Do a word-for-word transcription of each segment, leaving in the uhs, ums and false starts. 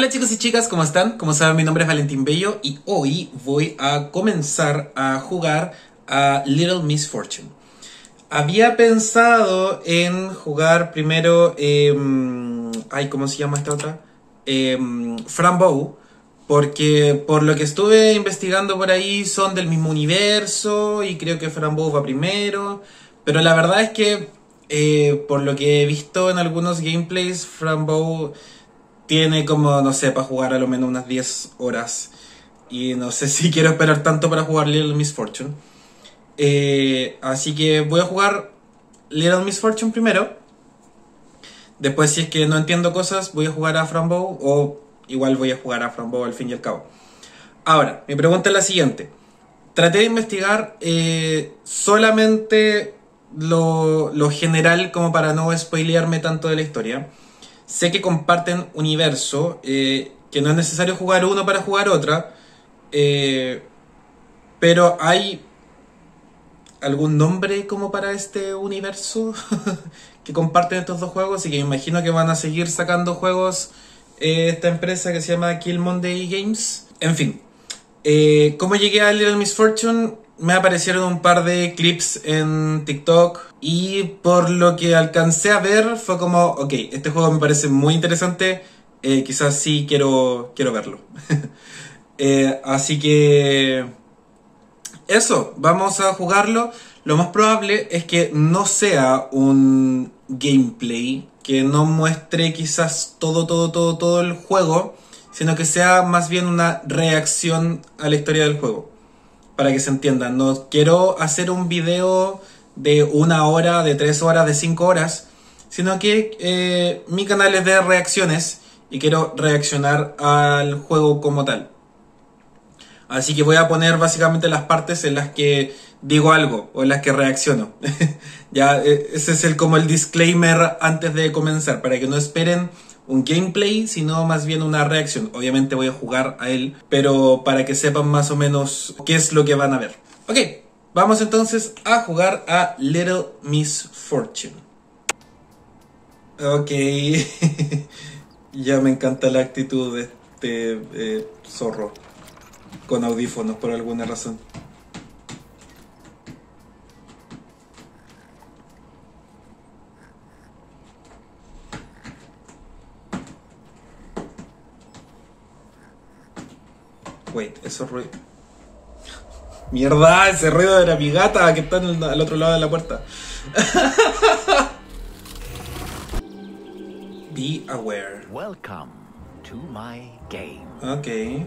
Hola chicos y chicas, ¿cómo están? Como saben, mi nombre es Valentín Bello y hoy voy a comenzar a jugar a Little Misfortune. Había pensado en jugar primero... Eh, ay, ¿cómo se llama esta otra? Eh, Fran Bow, porque por lo que estuve investigando por ahí son del mismo universo y creo que Fran Bow va primero. Pero la verdad es que eh, por lo que he visto en algunos gameplays, Fran Bow... tiene como, no sé, para jugar a lo menos unas diez horas. Y no sé si quiero esperar tanto para jugar Little Misfortune. Eh, así que voy a jugar Little Misfortune primero. Después, si es que no entiendo cosas, voy a jugar a Fran Bow. O igual voy a jugar a Fran Bow al fin y al cabo. Ahora, mi pregunta es la siguiente. Traté de investigar eh, solamente lo, lo general como para no spoilearme tanto de la historia. Sé que comparten universo, eh, que no es necesario jugar uno para jugar otra, eh, pero ¿hay algún nombre como para este universo que comparten estos dos juegos? Así que me imagino que van a seguir sacando juegos eh, esta empresa que se llama Killmonday Games. En fin, eh, ¿cómo llegué a Little Misfortune? Me aparecieron un par de clips en TikTok y por lo que alcancé a ver fue como, ok, este juego me parece muy interesante, eh, quizás sí quiero, quiero verlo. eh, así que eso, vamos a jugarlo. Lo más probable es que no sea un gameplay, que no muestre quizás todo, todo, todo, todo el juego, sino que sea más bien una reacción a la historia del juego. Para que se entiendan, no quiero hacer un video de una hora, de tres horas, de cinco horas, sino que eh, mi canal es de reacciones y quiero reaccionar al juego como tal. Así que voy a poner básicamente las partes en las que digo algo o en las que reacciono. Ya, ese es el, como el disclaimer antes de comenzar, para que no esperen un gameplay, sino más bien una reacción. Obviamente voy a jugar a él, pero para que sepan más o menos qué es lo que van a ver. Ok, vamos entonces a jugar a Little Misfortune. Ok. Ya me encanta la actitud de este eh, zorro con audífonos por alguna razón. Wait, eso ruido. Mierda, ese ruido era mi gata que está en el, al otro lado de la puerta. Be aware. Welcome to my game. Okay.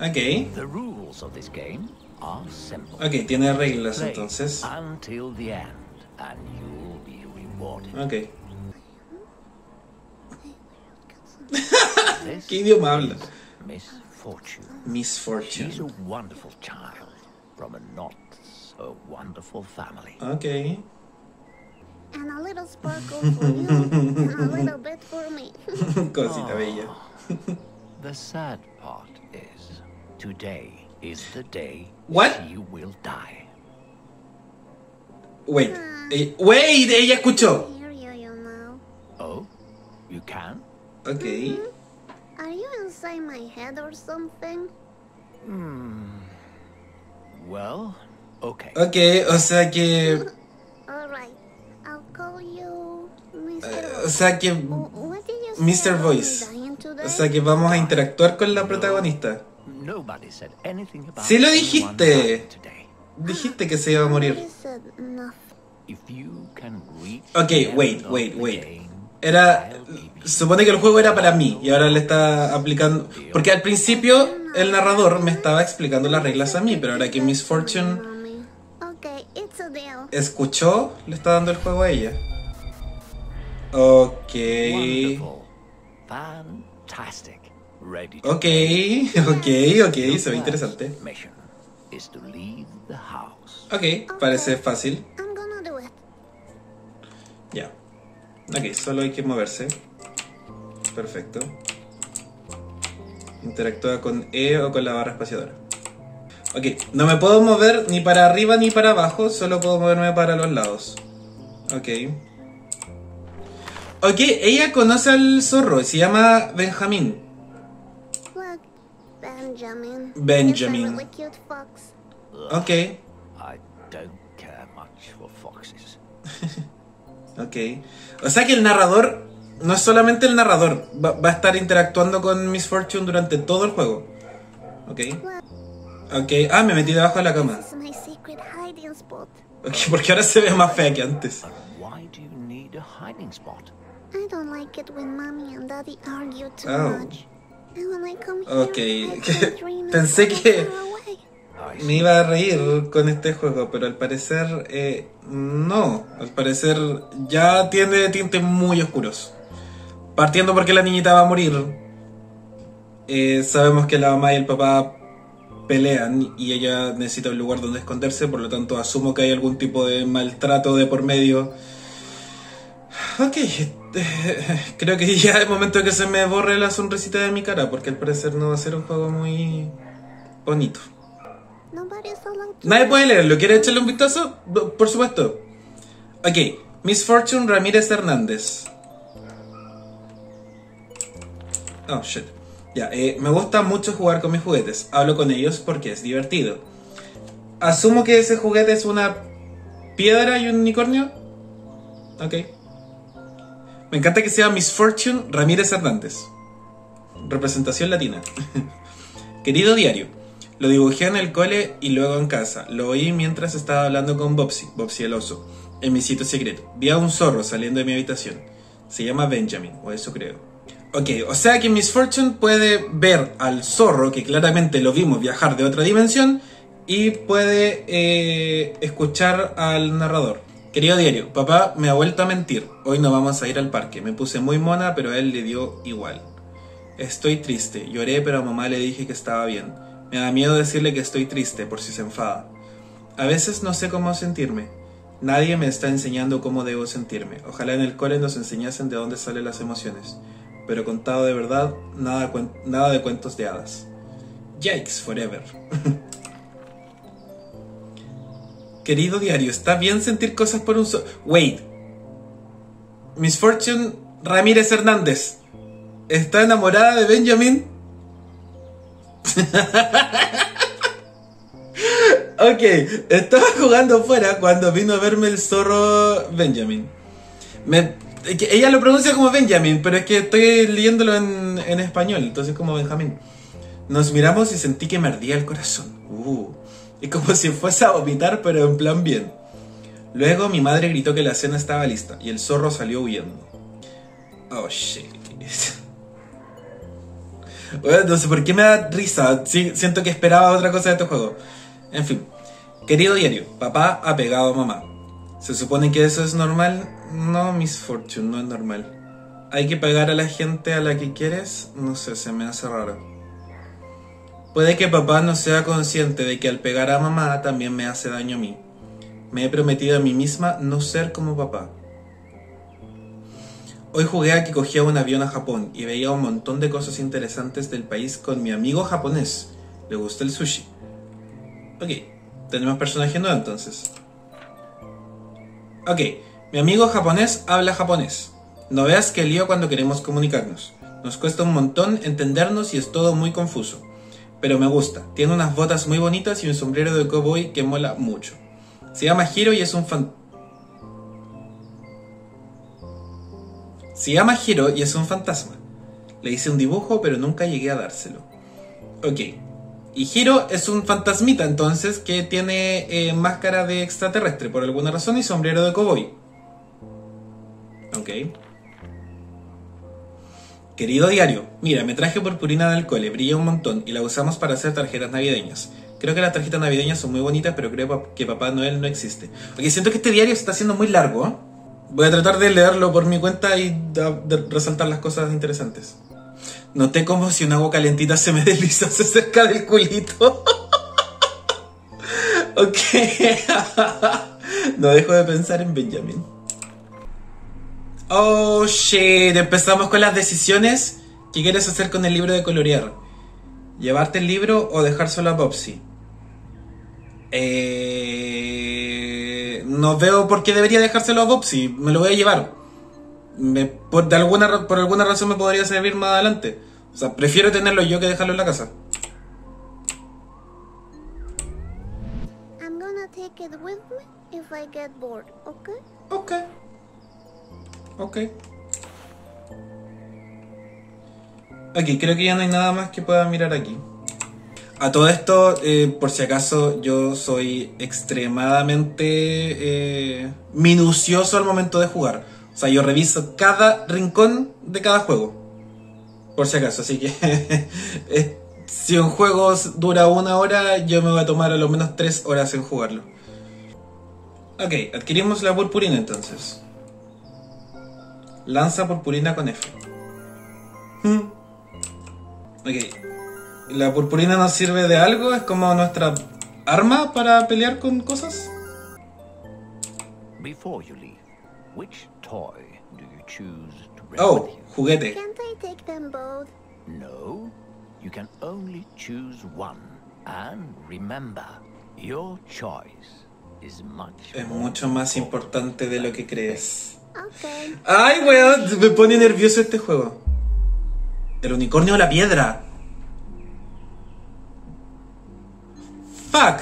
Okay. The rules of this game are simple. Okay, tiene reglas entonces. Until the end and you'll be rewarded. Okay. ¿Qué idioma habla? Miss Fortune. Miss Fortune. She's a wonderful child from a not so wonderful family. Okay. And a little sparkle for you, and a little bit for me. Cosita bella. The sad part is today is the day what? She will die. Wait, uh, eh, wait, ella escuchó. I hear you, you know. Oh, you can? Okay. Mm-hmm. Are you inside my head or something? Hmm. Well, okay. Okay, o sea que. All right. I'll call you mister Uh, o sea que what did you mister Voice. O sea que vamos a interactuar con la protagonista. Nobody said anything about sí lo dijiste. Dijiste que se iba a morir. Okay, wait, wait, wait. Era, supone que el juego era para mí y ahora le está aplicando, porque al principio el narrador me estaba explicando las reglas a mí, pero ahora que Miss Fortune escuchó, le está dando el juego a ella. Ok. Ok, ok, ok, se ve interesante. Ok, parece fácil. Ya. Ok, solo hay que moverse. Perfecto. Interactúa con E o con la barra espaciadora. Ok, no me puedo mover ni para arriba ni para abajo, solo puedo moverme para los lados. Ok. Ok, ella conoce al zorro y se llama Benjamin. Look, Benjamin. Benjamin. Ok. Ok. O sea que el narrador no es solamente el narrador. Va, va a estar interactuando con Miss Fortune durante todo el juego. Ok. Ok. Ah, me metí debajo de la cama. Ok, porque ahora se ve más fea que antes. I don't like it when mommy and daddy argue too oh. much. And when I come here, okay. I can't dream Pensé que me iba a reír con este juego, pero al parecer eh, no. Al parecer ya tiene tintes muy oscuros. Partiendo porque la niñita va a morir. Eh, sabemos que la mamá y el papá pelean y ella necesita un lugar donde esconderse, por lo tanto asumo que hay algún tipo de maltrato de por medio. Ok, creo que ya es momento de que se me borre la sonrisita de mi cara, porque al parecer no va a ser un juego muy bonito. Nadie puede leerlo, ¿quiere echarle un vistazo? Por supuesto. Ok, Miss Fortune Ramírez Hernández. Oh, shit. Ya, eh, me gusta mucho jugar con mis juguetes. Hablo con ellos porque es divertido. Asumo que ese juguete es una piedra y un unicornio. Ok. Me encanta que sea Miss Fortune Ramírez Hernández. Representación latina. Querido diario, lo dibujé en el cole y luego en casa. Lo oí mientras estaba hablando con Bobsy, Bobsy el oso, en mi sitio secreto. Vi a un zorro saliendo de mi habitación. Se llama Benjamin, o eso creo. Ok, o sea que Miss Fortune puede ver al zorro, que claramente lo vimos viajar de otra dimensión, y puede eh, escuchar al narrador. Querido diario, papá me ha vuelto a mentir. Hoy no vamos a ir al parque. Me puse muy mona, pero a él le dio igual. Estoy triste. Lloré, pero a mamá le dije que estaba bien. Me da miedo decirle que estoy triste, por si se enfada. A veces no sé cómo sentirme. Nadie me está enseñando cómo debo sentirme. Ojalá en el cole nos enseñasen de dónde salen las emociones. Pero contado de verdad, nada, nada de cuentos de hadas. Yikes forever. Querido diario, ¿está bien sentir cosas por un zorro? Wait. Miss Fortune Ramírez Hernández. ¿Está enamorada de Benjamin? Ok, estaba jugando afuera cuando vino a verme el zorro Benjamin. Me, ella lo pronuncia como Benjamin, pero es que estoy leyéndolo en, en español, entonces como Benjamín. Nos miramos y sentí que me ardía el corazón. Uh... Y como si fuese a vomitar, pero en plan bien. Luego mi madre gritó que la cena estaba lista y el zorro salió huyendo. Oh, shit. Bueno, no sé por qué me da risa. Sí, siento que esperaba otra cosa de este juego. En fin. Querido diario, papá ha pegado a mamá. ¿Se supone que eso es normal? No, Miss Fortune, no es normal. ¿Hay que pegar a la gente a la que quieres? No sé, se me hace raro. Puede que papá no sea consciente de que al pegar a mamá también me hace daño a mí. Me he prometido a mí misma no ser como papá. Hoy jugué a que cogía un avión a Japón y veía un montón de cosas interesantes del país con mi amigo japonés. Le gusta el sushi. Ok, tenemos personaje nuevo entonces. Ok, mi amigo japonés habla japonés. No veas qué lío cuando queremos comunicarnos. Nos cuesta un montón entendernos y es todo muy confuso. Pero me gusta, tiene unas botas muy bonitas y un sombrero de cowboy que mola mucho. Se llama Hiro y es un fan... Se llama Hiro y es un fantasma. Le hice un dibujo pero nunca llegué a dárselo. Ok, y Hiro es un fantasmita entonces que tiene eh, máscara de extraterrestre por alguna razón y sombrero de cowboy. Ok. Querido diario, mira, me traje purpurina del cole, brilla un montón y la usamos para hacer tarjetas navideñas. Creo que las tarjetas navideñas son muy bonitas, pero creo que Papá Noel no existe. Ok, siento que este diario se está haciendo muy largo, ¿eh? Voy a tratar de leerlo por mi cuenta y de resaltar las cosas interesantes. Noté como si una agua calentita se me deslizase cerca del culito. Ok. No dejo de pensar en Benjamin. Oh shit, empezamos con las decisiones. ¿Qué quieres hacer con el libro de colorear? ¿Llevarte el libro o dejar solo a Bobsy? Eh... No veo por qué debería dejárselo a Bobsy. Me lo voy a llevar. me, por, de alguna, por alguna razón me podría servir más adelante. O sea, prefiero tenerlo yo que dejarlo en la casa. I'm gonna take it with me if I get bored, okay? Okay. Okay. Aquí, creo que ya no hay nada más que pueda mirar aquí. A todo esto, eh, por si acaso, yo soy extremadamente eh, minucioso al momento de jugar. O sea, yo reviso cada rincón de cada juego. Por si acaso, así que si un juego dura una hora, yo me voy a tomar a lo menos tres horas en jugarlo. Ok, adquirimos la purpurina entonces. Lanza purpurina con F. Hmm. Ok, ¿la purpurina nos sirve de algo? ¿Es como nuestra arma para pelear con cosas? Before you leave, which toy do you choose to bring oh, with you? Juguete. Can't I take them both? No, you can only choose one. And remember, your choice is much es mucho más importante de lo que crees. Okay. Ay, weón, me pone nervioso este juego. El unicornio o la piedra. Fuck.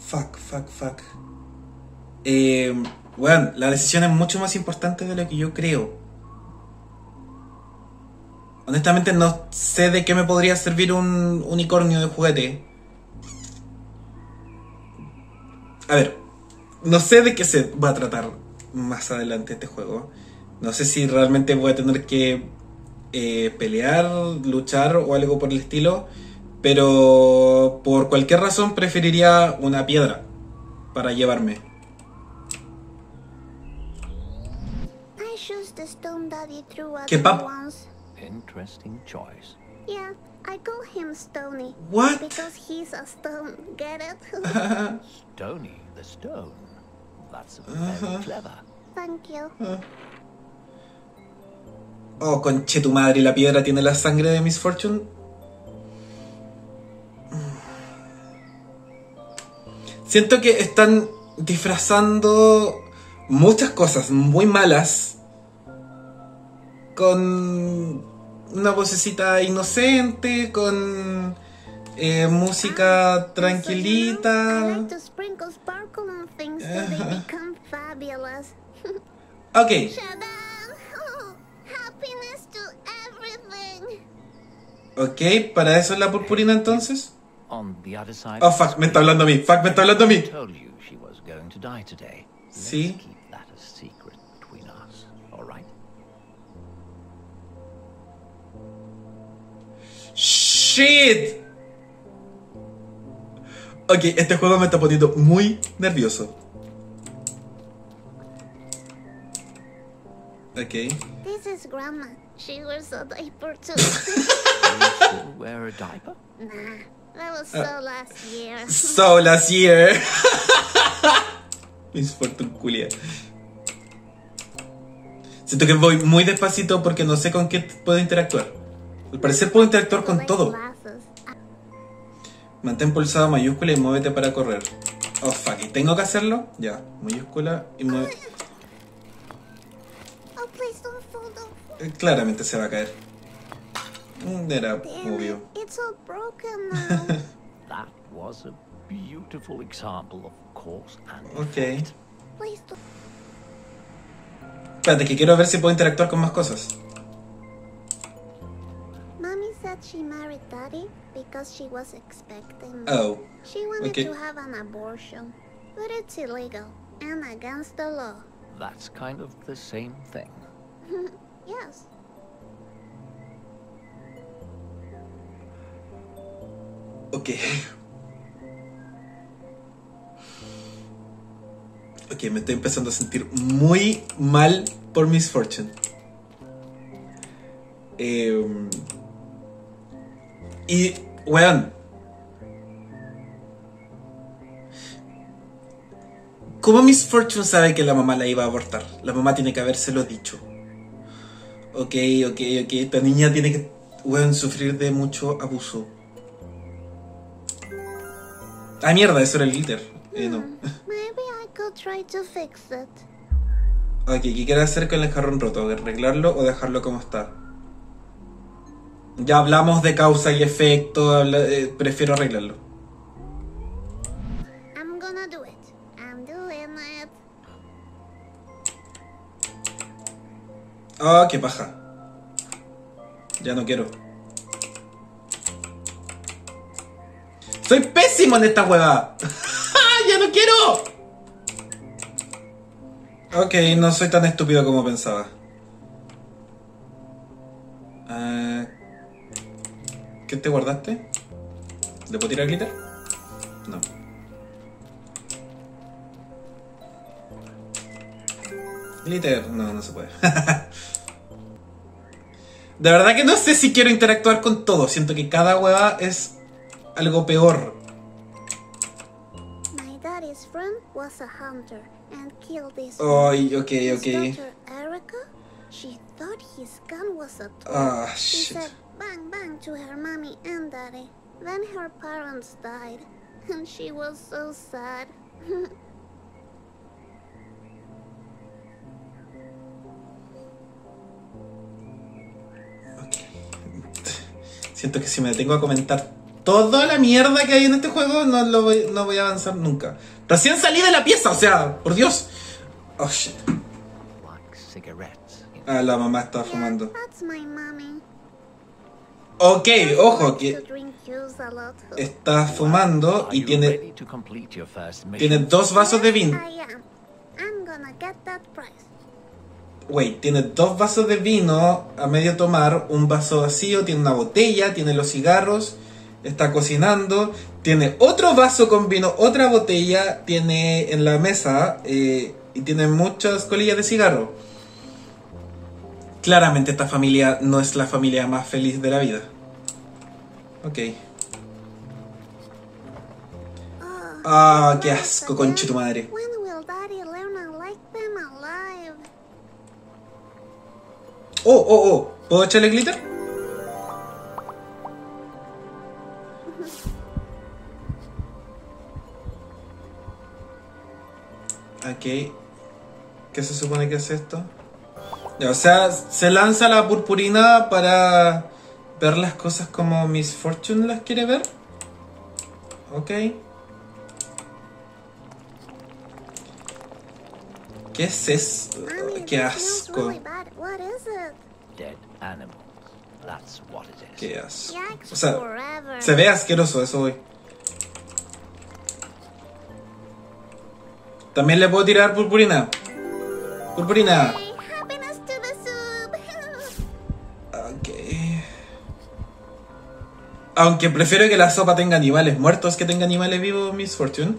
Fuck, fuck, fuck. Eh, bueno, la decisión es mucho más importante de lo que yo creo. Honestamente no sé de qué me podría servir un unicornio de juguete. A ver, no sé de qué se va a tratar más adelante este juego. No sé si realmente voy a tener que eh, pelear, luchar o algo por el estilo. Pero por cualquier razón preferiría una piedra para llevarme. ¿Qué pap? Interesting choice. Yeah, I call him Stony. What? Because he's a stone. Get it? Stony, the stone. That's very clever. Thank you. Uh. Oh, conche tu madre, ¿la piedra tiene la sangre de Miss Fortune? Siento que están disfrazando muchas cosas muy malas con una vocecita inocente, con eh, música tranquilita. Ok. Ok, ¿para eso es la purpurina entonces? Oh fuck, me está hablando a mí, fuck, me está hablando a mí. Sí. Shit. Ok, este juego me está poniendo muy nervioso. Ok. This is grandma. She wears a diaper too. You wear a diaper? Nah, that was so last year. So last year. Miss Fortune culia. Siento que voy muy despacito porque no sé con qué puedo interactuar. Al parecer puedo interactuar con todo. Mantén pulsado mayúscula y muévete para correr. Oh fuck, ¿y tengo que hacerlo? Ya, mayúscula y muévete. Claramente se va a caer. Era obvio. It's all broken now. That was a beautiful example of course and okay. Espérate, que quiero ver si puedo interactuar con más cosas. Mommy said she married daddy because she was expecting. Oh. She wanted okay. to have an abortion, but it's illegal and against the law. That's kind of the same thing. Yes. Ok. Ok, me estoy empezando a sentir muy mal por Miss Fortune. Eh, y, weón. ¿Cómo Miss Fortune sabe que la mamá la iba a abortar? La mamá tiene que habérselo dicho. Ok, ok, ok. Esta niña tiene que, weón, sufrir de mucho abuso. Ah, mierda, eso era el glitter. Eh, no. Maybe I could try to fix it. Ok, ¿qué quieres hacer con el jarrón roto? ¿Arreglarlo o dejarlo como está? Ya hablamos de causa y efecto, habla, eh, prefiero arreglarlo. I'm gonna do it. I'm doing it. Oh, qué paja. Ya no quiero. ¡Soy pésimo en esta huevada! ¡Ya no quiero! Ok, no soy tan estúpido como pensaba. Uh, ¿Qué te guardaste? ¿Le puedo tirar glitter? No. Glitter, no, no se puede. De verdad que no sé si quiero interactuar con todo. Siento que cada huevada es... algo peor. My daddy's friend was a hunter and killed his oh, okay, okay. His daughter Erica, she thought his gun was a toy. Ah, shit. She said bang bang to her mommy and daddy. Then her parents died and she was so sad. Okay. Siento que si me detengo a comentar toda la mierda que hay en este juego, no, lo voy, no voy a avanzar nunca. Recién salí de la pieza, o sea, por Dios. Oh, shit. Ah, la mamá está fumando. Ok, ojo, que está fumando y tiene Tiene dos vasos de vino. Wait, tiene dos vasos de vino a medio tomar, un vaso vacío, tiene una botella, tiene los cigarros. Está cocinando, tiene otro vaso con vino, otra botella, tiene en la mesa eh, y tiene muchas colillas de cigarro. Claramente esta familia no es la familia más feliz de la vida. Ok. Ah, oh, qué asco, conche tu madre. Oh, oh, oh, ¿puedo echarle glitter? Ok, ¿qué se supone que es esto? O sea, se lanza la purpurina para ver las cosas como Miss Fortune las quiere ver. Ok. ¿Qué es esto? ¡Qué asco! ¡Qué asco! O sea, se ve asqueroso, eso hoy. También le puedo tirar purpurina. Purpurina. Ok. Aunque prefiero que la sopa tenga animales muertos que tenga animales vivos, Miss Fortune.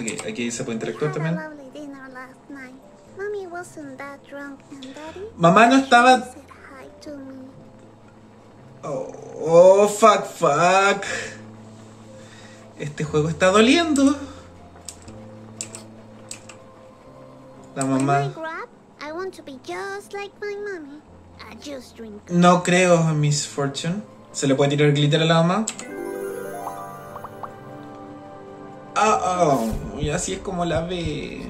Ok, aquí se puede interactuar también. Mamá no estaba... Oh, oh, fuck, fuck. Este juego está doliendo. La mamá. No creo a Miss Fortune. ¿Se le puede tirar glitter a la mamá? Ah, oh, oh. Y así es como la ve.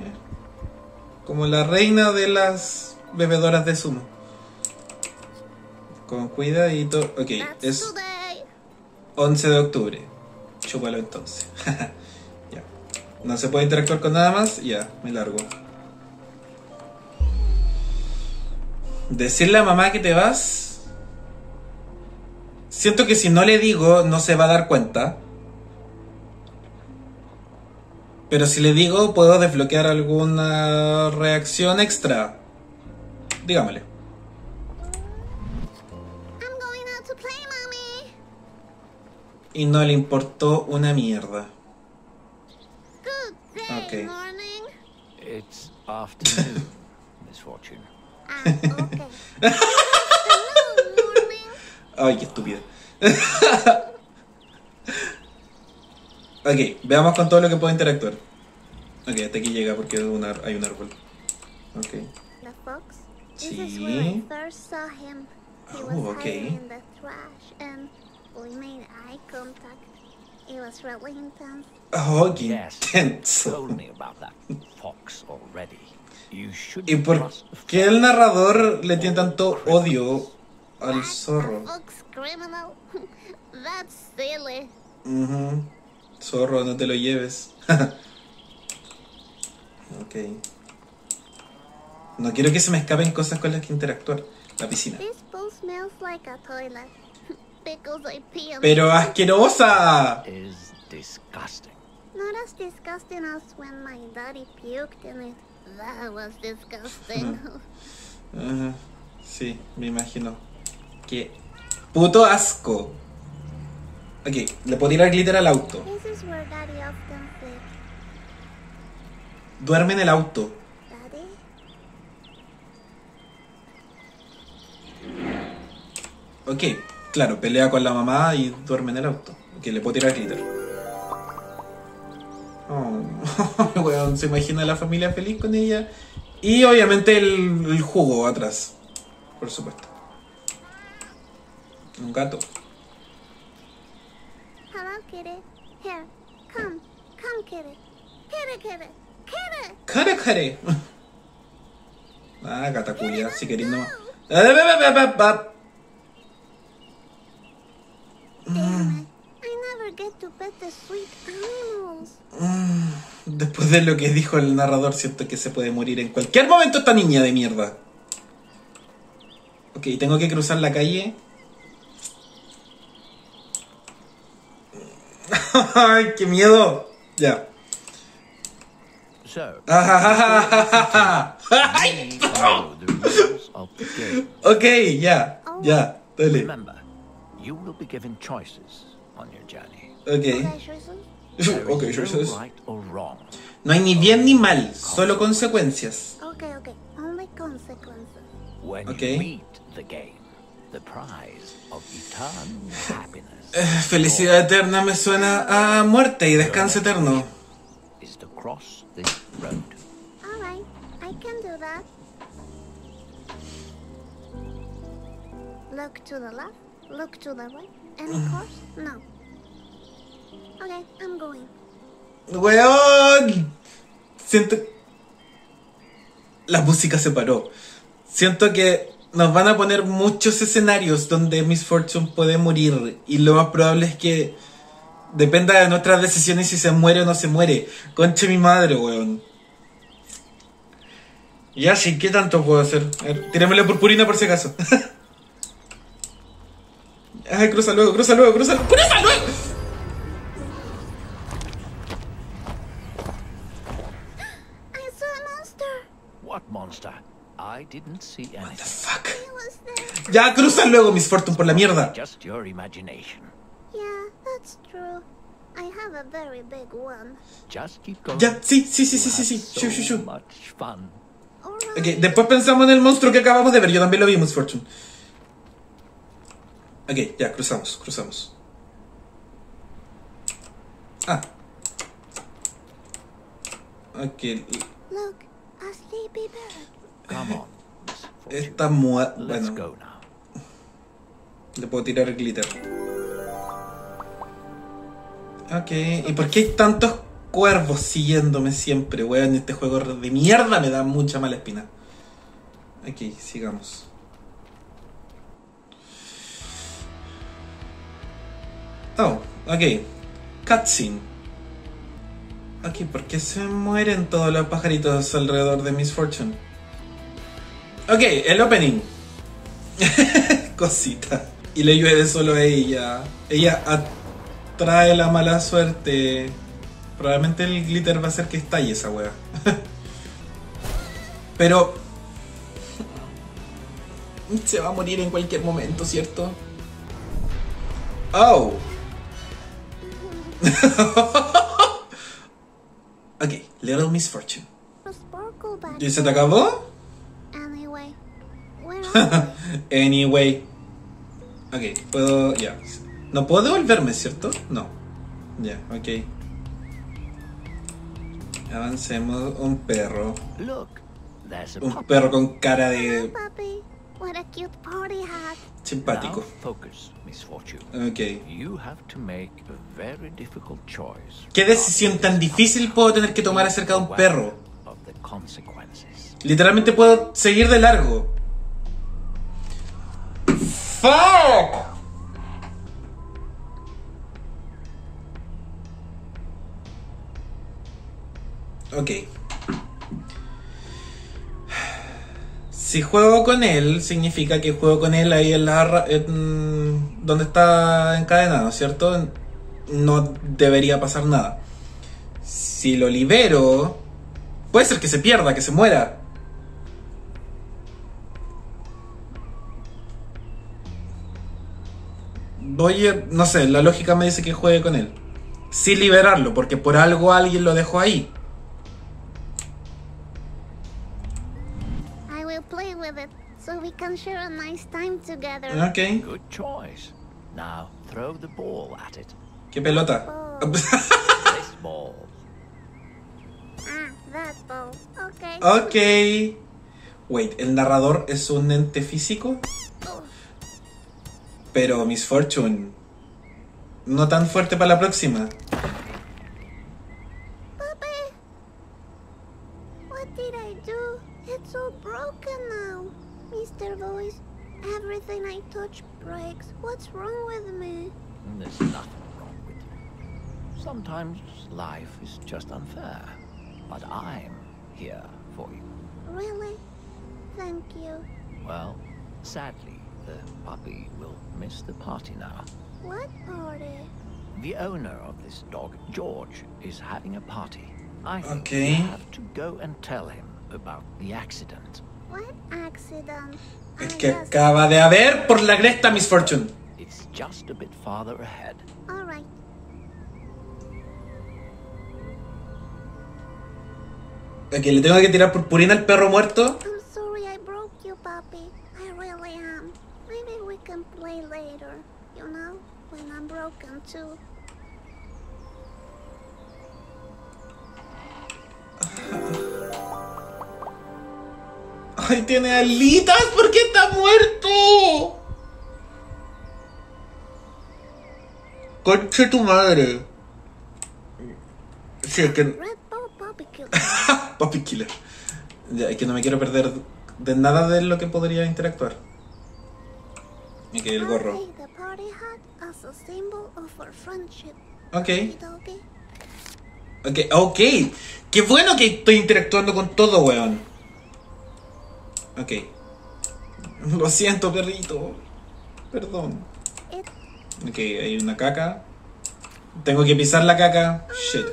Como la reina de las bebedoras de zumo. Con cuidadito. Ok, es once de octubre. Chúpalo entonces. Ya. No se puede interactuar con nada más. Ya, me largo. Decirle a mamá que te vas. Siento que si no le digo, no se va a dar cuenta. Pero si le digo, puedo desbloquear alguna reacción extra. Dígamele. Y no le importó una mierda. Ok. It's afternoon, Miss Fortune. Ay, qué estúpida. Ok, veamos con todo lo que puedo interactuar. Ok, hasta aquí llega porque hay un árbol. Ok. Sí. Oh, ok. It was really intense. Oh, intense. ¿Y por qué el narrador le tiene tanto odio al zorro? Uh-huh. Zorro, no te lo lleves. Ok. No quiero que se me escapen cosas con las que interactuar. La piscina. ¡Pero asquerosa! Uh-huh. Sí, me imagino. ¡Qué puto asco! Ok, le puedo tirar glitter al auto. Duerme en el auto. Ok, claro, pelea con la mamá y duerme en el auto. Ok, le puedo tirar glitter. Oh, weón, se imagina a la familia feliz con ella. Y obviamente el, el jugo atrás. Por supuesto. Un gato. Kare, kare. Ah, gata culia, si querés no. Después de lo que dijo el narrador, siento que se puede morir en cualquier momento esta niña de mierda. Ok, tengo que cruzar la calle. ¡Ay, qué miedo! Ya. Ok, ya, ya, dale. Ok. Ok, choices. No hay ni bien ni mal, solo consecuencias. Ok, ok, only consequences. Ok. The prize of eternal happiness. Eh, felicidad eterna me suena a muerte y descanso eterno. Weón, siento. La música se paró. Siento que nos van a poner muchos escenarios donde Miss Fortune puede morir. Y lo más probable es que dependa de nuestras decisiones si se muere o no se muere. Conche mi madre, weón. Y así, ¿qué tanto puedo hacer? A ver, tirémosle purpurina por si acaso. Ay, cruza luego, cruza luego, cruza luego. ¡Cruza luego! I saw a monster. What monster? I didn't see anything. What the fuck? Ya, cruza luego, Miss Fortune, por la mierda. Just your imagination. Yeah, that's true. I have a very big one. Just keep going. Ya, sí, sí, sí, sí, sí, sí. Shoo, shoo, shoo. Ok, después pensamos en el monstruo que acabamos de ver. Yo también lo vi, Miss Fortune. Ok, ya, cruzamos, cruzamos. Ah. Ok. Look, a sleepy bird. Está muerta. Bueno, le puedo tirar el glitter. Ok, ¿y por qué hay tantos cuervos siguiéndome siempre, weón? Este juego de mierda me da mucha mala espina. Ok, sigamos. Oh, ok. Cutscene. Ok, ¿por qué se mueren todos los pajaritos alrededor de Miss Fortune? Ok, el opening. Cosita. Y le llueve solo a ella. Ella atrae la mala suerte. Probablemente el glitter va a hacer que estalle esa wea. Pero se va a morir en cualquier momento, ¿cierto? Oh. Ok, Little Misfortune. ¿Y se te acabó? Anyway. Ok, puedo... ya. Yeah. No puedo devolverme, ¿cierto? No. Ya, yeah, ok. Avancemos. Un perro. Un perro con cara de... What a cute party hat. Simpático. Okay. ¿Qué decisión tan difícil puedo tener que tomar acerca de un perro? Literalmente puedo seguir de largo. ¡Fuck! Ok. Si juego con él, significa que juego con él ahí en la... En, donde está encadenado, ¿cierto? No debería pasar nada. Si lo libero... Puede ser que se pierda, que se muera. Voy a... No sé, la lógica me dice que juegue con él. Sí liberarlo, porque por algo alguien lo dejó ahí. Okay. Good choice. Now throw the ball at it. ¿Qué pelota? This ball. Ah, that ball. Okay. Okay. Wait, ¿el narrador es un ente físico? Pero Miss Fortune, no tan fuerte para la próxima. Life is just unfair, but I'm here for you. Really? Thank you. Well, sadly, the puppy will miss the party now. What party? The owner of this dog, George, is having a party. I think okay. We have to go and tell him about the accident. What accident? Es que acaba de haber por la cresta, Miss Fortune. It's just a bit farther ahead. All right. Ok, le tengo que tirar purpurina al perro muerto. I'm sorry I broke you, puppy. I really am. Maybe we can play later, you know, when I'm broken too. Ay, tiene alitas, ¿por qué está muerto? Conche tu madre. Si es que... Puppy Killer. Ya, es que no me quiero perder de nada de lo que podría interactuar. Me quedé el gorro. Ok. Ok, ok. Qué bueno que estoy interactuando con todo, weón. Ok. Lo siento, perrito. Perdón. Ok, hay una caca. Tengo que pisar la caca. Shit.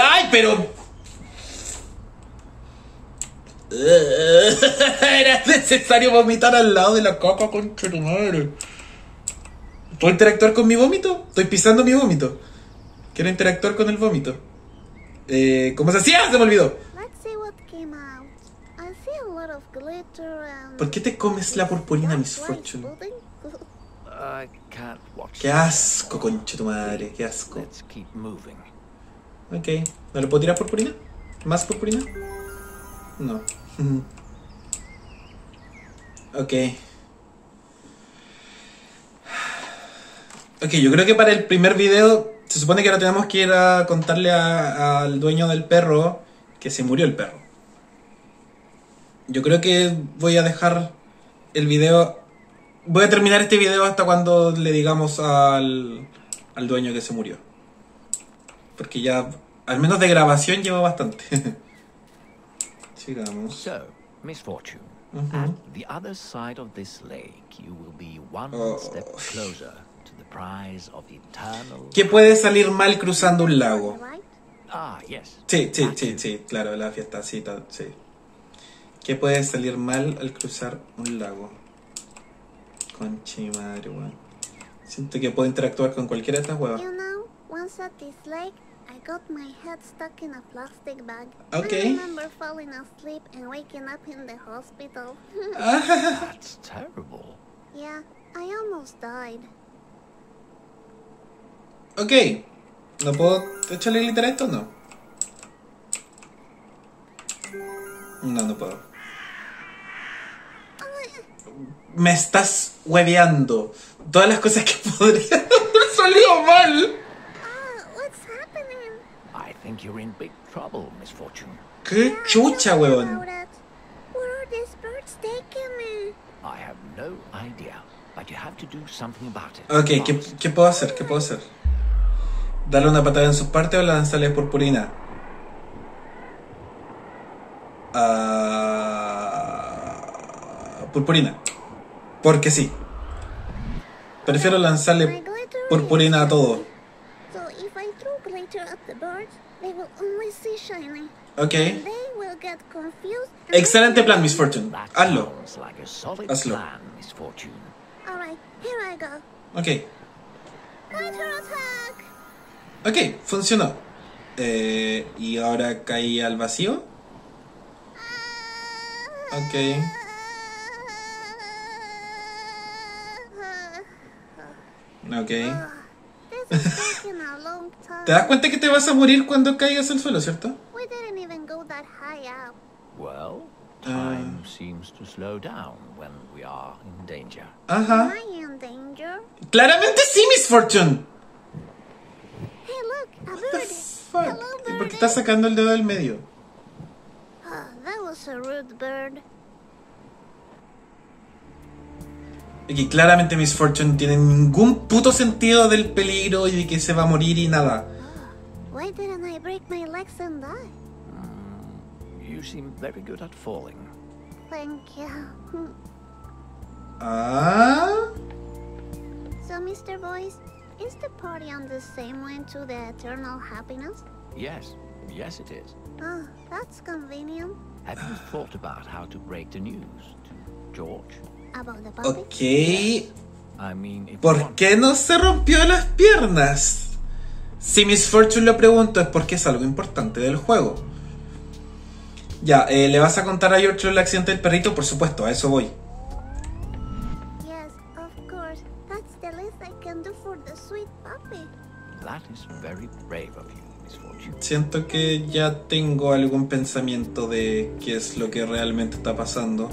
Ay, pero era necesario vomitar al lado de la caca, concha de madre. ¿Puedo interactuar con mi vómito? Estoy pisando mi vómito. Quiero interactuar con el vómito. Eh, ¿Cómo se hacía? Se me olvidó. ¿Por qué te comes la purpurina, Miss Fortune? Qué asco, concha tu madre, qué asco. Ok, ¿no le puedo tirar purpurina? ¿Más purpurina? No. Ok. Ok, yo creo que para el primer video se supone que ahora tenemos que ir a contarle a, al dueño del perro que se murió el perro. Yo creo que voy a dejar el video... Voy a terminar este video hasta cuando le digamos al, al dueño que se murió. Porque ya, al menos de grabación, lleva bastante. Sigamos. So, Miss Fortune, at the other side of this lake, you will be one step closer to the prize of eternal... ¿Qué puede salir mal cruzando un lago? Ah, yes. Sí, sí, sí, sí, claro, la fiesta, sí, sí. ¿Qué puede salir mal al cruzar un lago? Conche madre, weón. Siento que puedo interactuar con cualquiera de estas huevas. Once at this lake, I got my head stuck in a plastic bag. Okay. I remember falling asleep and waking up in the hospital. That's terrible. Yeah, I almost died. Okay. ¿No puedo echarle glitter a esto o no? No, no puedo. Me estás hueveando. Todas las cosas que podría haber salido mal. ¡Qué chucha, huevón! Ok, ¿qué, ¿qué puedo hacer? ¿Qué puedo hacer? ¿Darle una patada en sus partes o lanzarle purpurina? Uh, purpurina. Porque sí. Prefiero lanzarle purpurina a todo. Ok. Excelente plan, Miss Fortune. Hazlo. Hazlo. Ok. Ok, funcionó. Eh, y ahora caí al vacío. Ok. Ok. ¿Te das cuenta que te vas a morir cuando caigas al suelo, cierto? Well, time seems to slow down when we are in danger. Ajá. Claramente sí, Miss Fortune. What the fuck? ¿Y por qué estás sacando el dedo del medio? Y que claramente Miss Fortune tiene ningún puto sentido del peligro y de que se va a morir y nada. Ah. So, mister Boyce, is the party on the same way to the eternal happiness? Yes, yes it is. Oh, that's convenient. Have you thought about how to break the news to George? About the puppy? Okay. Yes. I mean, ¿por qué no se rompió las piernas? Si Miss Fortune lo pregunto es porque es algo importante del juego. Ya, eh, ¿le vas a contar a George el accidente del perrito? Por supuesto, a eso voy. Siento que ya tengo algún pensamiento de qué es lo que realmente está pasando.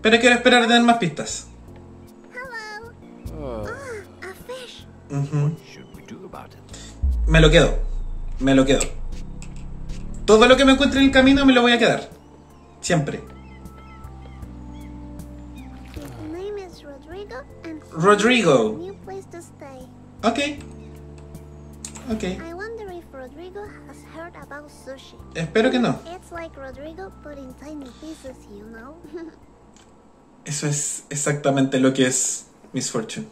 Pero quiero esperar a tener más pistas. Uh-huh. Me lo quedo. Me lo quedo. Todo lo que me encuentre en el camino me lo voy a quedar. Siempre. Rodrigo. Ok. Ok. Espero que no. Eso es exactamente lo que es Miss Fortune.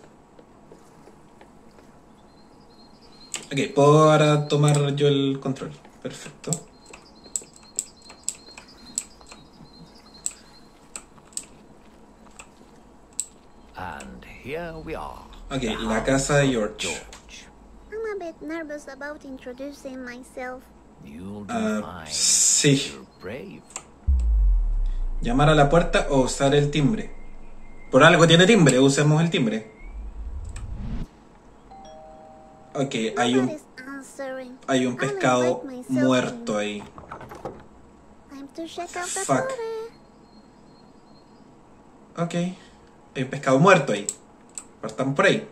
Ok, puedo ahora tomar yo el control. Perfecto. And here we are. Ok, la casa de George. I'm a bit nervous about introducing myself. Uh, sí. Llamar a la puerta o usar el timbre. Por algo tiene timbre, usemos el timbre. Ok, hay un hay un pescado muerto ahí. Fuck. Ok, hay un pescado muerto ahí. Partan por ahí.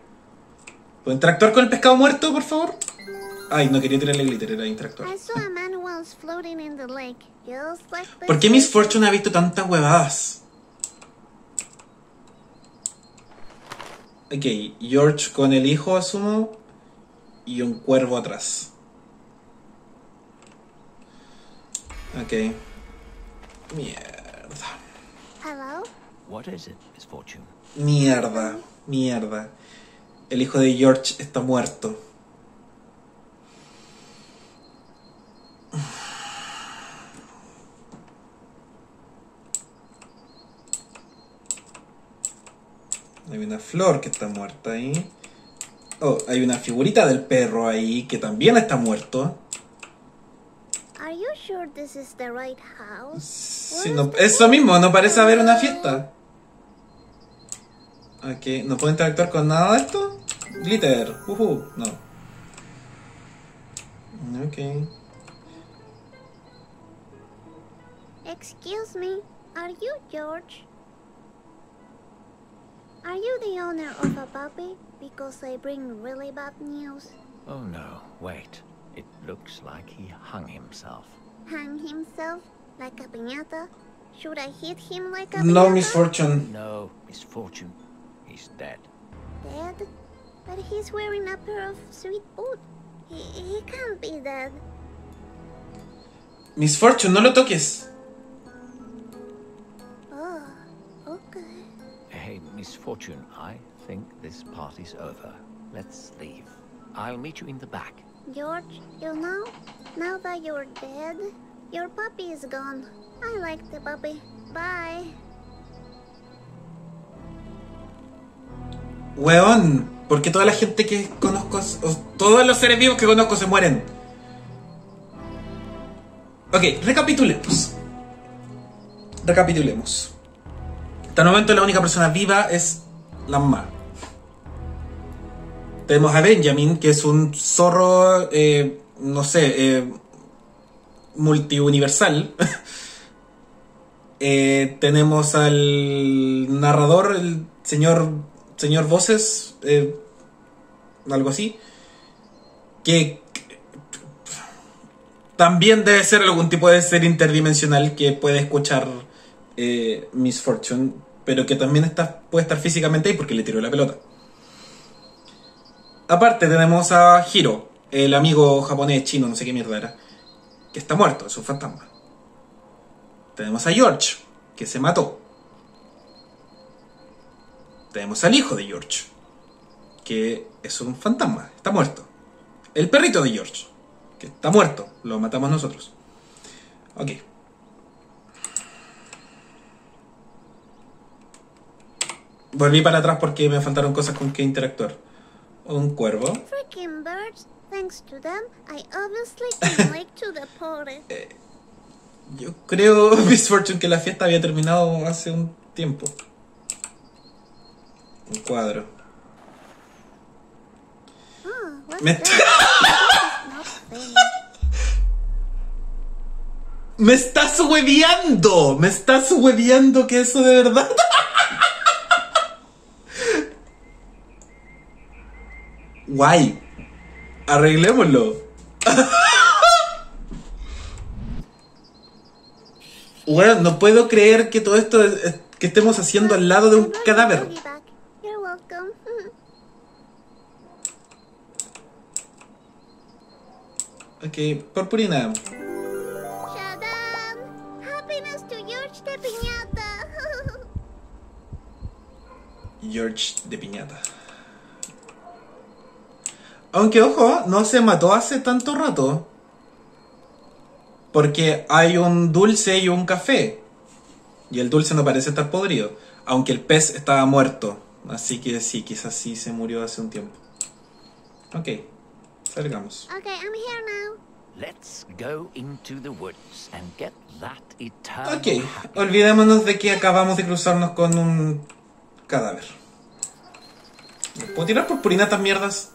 ¿Puedo interactuar con el pescado muerto, por favor? Ay, no quería tirarle glitter, era interactuar. ¿Por qué Miss Fortune ha visto tantas huevadas? Ok, George con el hijo, asumo. Y un cuervo atrás. Ok. Mierda. Mierda, mierda. El hijo de George está muerto. Hay una flor que está muerta ahí. Oh, hay una figurita del perro ahí que también está muerto. Sí, no, eso mismo, no parece haber una fiesta. Ok, ¿no puedo interactuar con nada de esto? Glitter, uh-huh, no. Ok. Excuse me, are you George? Are you the owner of a puppy? Because I bring really bad news. Oh no, wait. It looks like he hung himself. Hung himself? Like a piñata? Should I hit him like a piñata? No, Miss Fortune. No, Miss Fortune. He's dead. Dead? But he's wearing a pair of sweet boots. He, he can't be dead. Miss Fortune, no lo toques. Oh, okay. Hey, Miss Fortune, I think this party's over. Let's leave. I'll meet you in the back. George, you know, now that you're dead, your puppy is gone. I like the puppy. Bye. Weón, ¿por qué toda la gente que conozco, todos los seres vivos que conozco se mueren? Ok, recapitulemos. Recapitulemos. Hasta el momento la única persona viva es la mamá. Tenemos a Benjamin, que es un zorro, eh, no sé, eh, multiuniversal. eh, tenemos al narrador, el señor, señor Voces, eh, algo así, que, que también debe ser algún tipo de ser interdimensional que puede escuchar eh, Miss Fortune, pero que también está, puede estar físicamente ahí porque le tiró la pelota. Aparte tenemos a Hiro, el amigo japonés, chino, no sé qué mierda era, que está muerto, es un fantasma. Tenemos a George, que se mató. Tenemos al hijo de George, que es un fantasma, está muerto. El perrito de George, que está muerto, lo matamos nosotros. Ok. Volví para atrás porque me faltaron cosas con que interactuar. Un cuervo. eh, yo creo, Miss Fortune, que la fiesta había terminado hace un tiempo. Un cuadro. Oh, me, está... me estás hueviando. Me estás hueviando que eso de verdad. Guay, arreglémoslo. Bueno, no puedo creer que todo esto es, que estemos haciendo al lado de un cadáver. Ok, purpurina. George de piñata. Aunque, ojo, no se mató hace tanto rato. Porque hay un dulce y un café. Y el dulce no parece estar podrido. Aunque el pez estaba muerto. Así que sí, quizás sí se murió hace un tiempo. Ok, salgamos. Ok, I'm here now. Let's go into the woods and get that eternal. Ok, olvidémonos de que acabamos de cruzarnos con un cadáver. ¿Puedo tirar purpurina estas mierdas?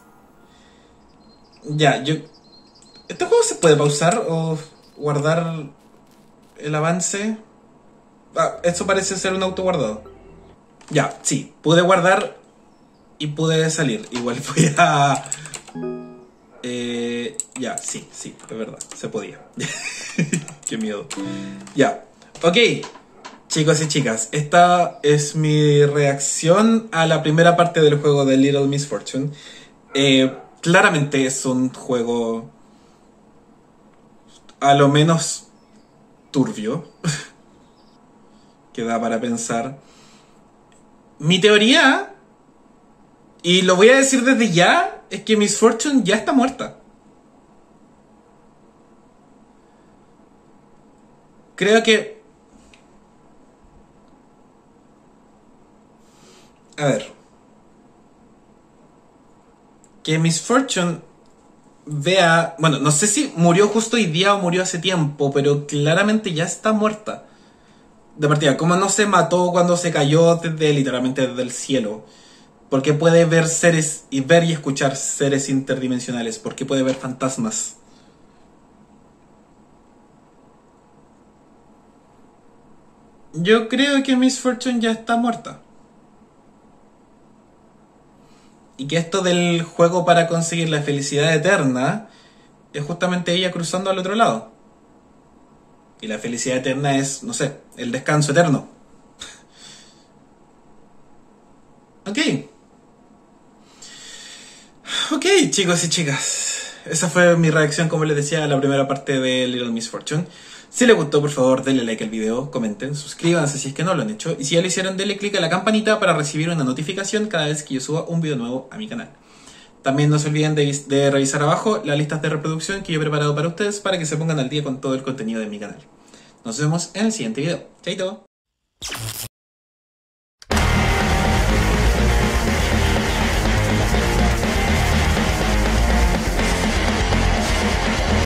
Ya, yo... ¿Este juego se puede pausar o guardar el avance? Ah, esto parece ser un auto guardado. Ya, sí, pude guardar y pude salir. Igual voy a... Eh, ya, sí, sí, es verdad, se podía. Qué miedo. Ya, ok. Chicos y chicas, esta es mi reacción a la primera parte del juego de Little Misfortune. Eh... Claramente es un juego a lo menos turbio, que da para pensar. Mi teoría, y lo voy a decir desde ya, es que Miss Fortune ya está muerta. Creo que... A ver... Que Miss Fortune vea... Bueno, no sé si murió justo hoy día o murió hace tiempo, pero claramente ya está muerta. De partida, como no se mató cuando se cayó desde literalmente desde el cielo. Porque puede ver seres y ver y escuchar seres interdimensionales. Porque puede ver fantasmas. Yo creo que Miss Fortune ya está muerta. Y que esto del juego para conseguir la felicidad eterna es justamente ella cruzando al otro lado. Y la felicidad eterna es, no sé, el descanso eterno. Ok. Ok, chicos y chicas. Esa fue mi reacción, como les decía, a la primera parte de Little Misfortune. Si les gustó, por favor, denle like al video, comenten, suscríbanse si es que no lo han hecho. Y si ya lo hicieron, denle click a la campanita para recibir una notificación cada vez que yo suba un video nuevo a mi canal. También no se olviden de, de revisar abajo las listas de reproducción que yo he preparado para ustedes para que se pongan al día con todo el contenido de mi canal. Nos vemos en el siguiente video. ¡Chaito!